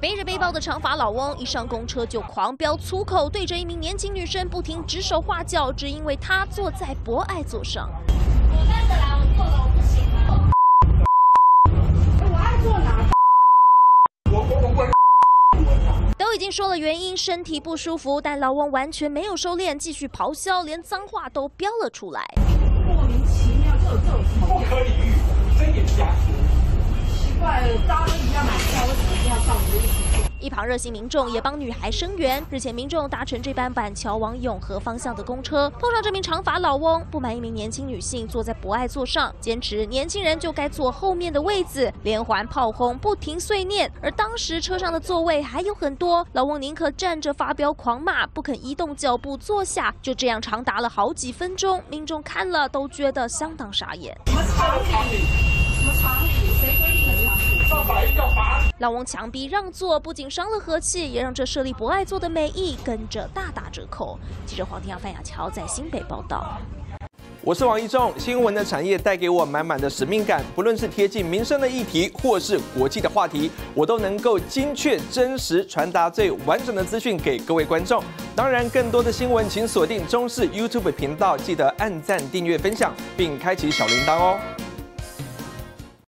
背着背包的长发老翁一上公车就狂飙粗口，对着一名年轻女生不停指手画脚，只因为她坐在博爱座上。我站着啦，我坐了，我不行了。我爱坐哪？都已经说了原因，身体不舒服，但老翁完全没有收敛，继续咆哮，连脏话都飙了出来。莫名其妙就有这种不可理喻，真也不假。 一旁热心民众也帮女孩声援。日前，民众搭乘这班板桥往永和方向的公车，碰上这名长发老翁，不满一名年轻女性坐在博爱座上，坚持年轻人就该坐后面的位子，连环炮轰，不停碎念。而当时车上的座位还有很多，老翁宁可站着发飙狂骂，不肯移动脚步坐下。就这样长达了好几分钟，民众看了都觉得相当傻眼。老翁强逼让座，不仅伤了和气，也让这设立博爱座的美意跟着大打折扣。记者黄庭耀、范雅乔在新北报道。我是王一仲，新闻的产业带给我满满的使命感，不论是贴近民生的议题，或是国际的话题，我都能够精确、真实传达最完整的资讯给各位观众。当然，更多的新闻请锁定中视 YouTube 频道，记得按赞、订阅、分享，并开启小铃铛哦。